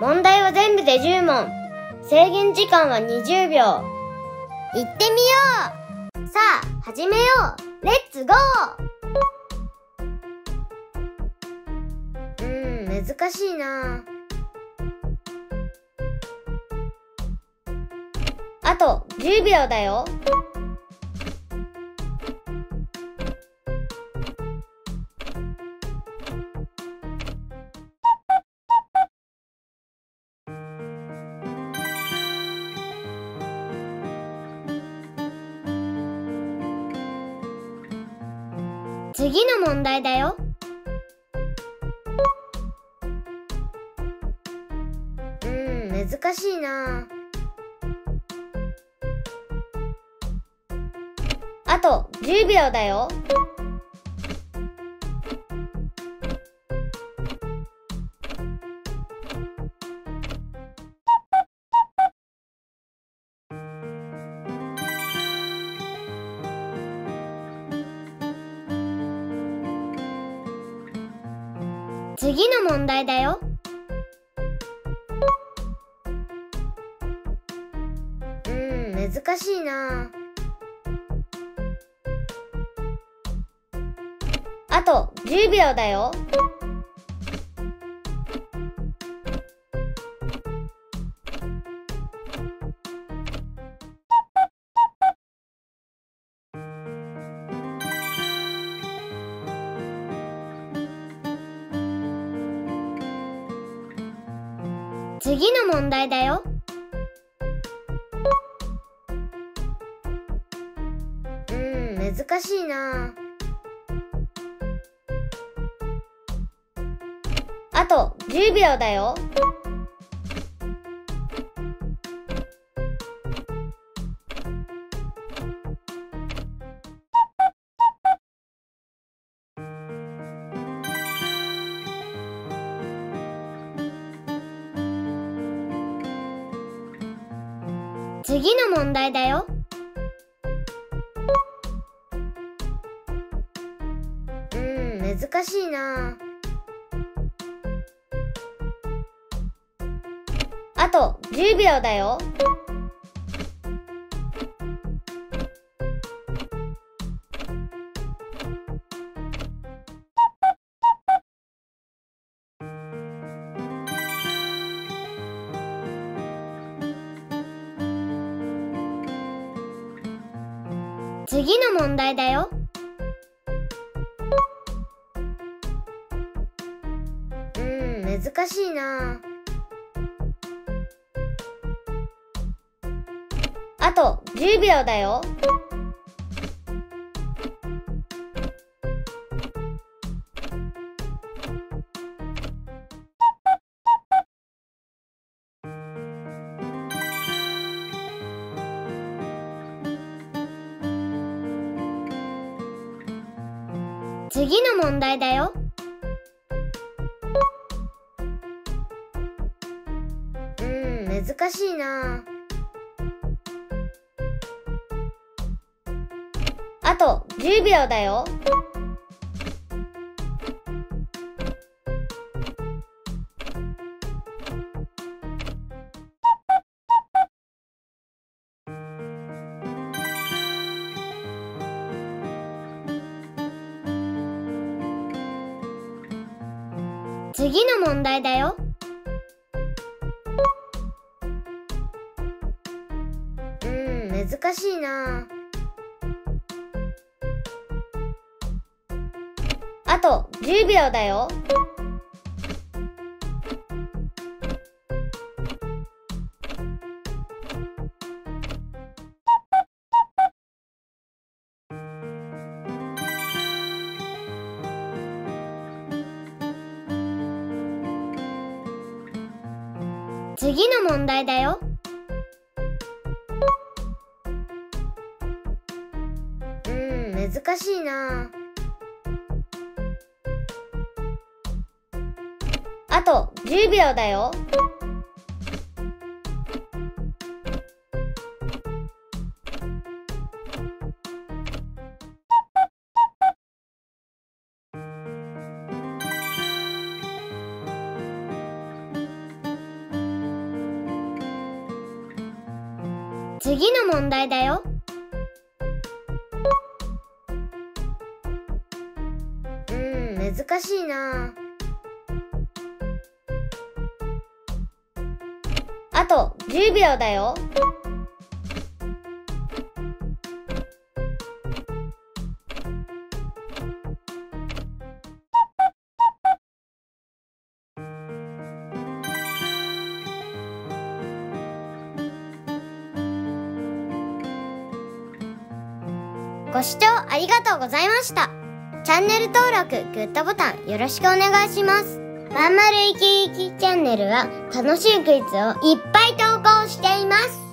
問題は全部で10問。制限時間は20秒。行ってみよう。さあ、始めよう。レッツゴー。難しいな。あと10秒だよ。次の問題だよ。難しいな。あと10秒だよ。次の問題だよ。難しいな。あと10秒だよ。次の問題だよ。難しいな。あと10秒だよ。次の問題だよ。難しいな。あと10秒だよ。次の問題だよ。難しいな。あと10秒だよ。次の問題だよ。難しいな。あと10秒だよ。次の問題だよ。難しいな。あと10秒だよ。次の問題だよ。難しいな。あと10秒だよ。次の問題だよ。難しいな。あと10秒だよ。ご視聴ありがとうございました。チャンネル登録、グッドボタンよろしくお願いします。まんまるいきいきチャンネルは楽しいクイズをいっぱい投稿しています。